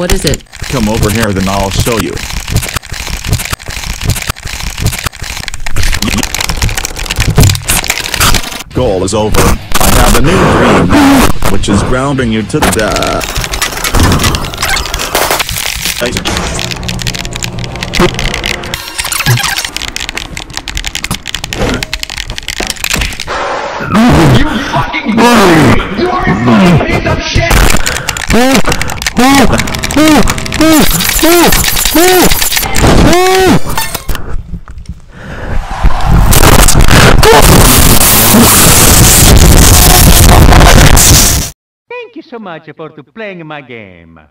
What is it? Come over here, then I'll show you. Goal is over. I have a new dream, which is grounding you to death. Thank you so much for playing my game.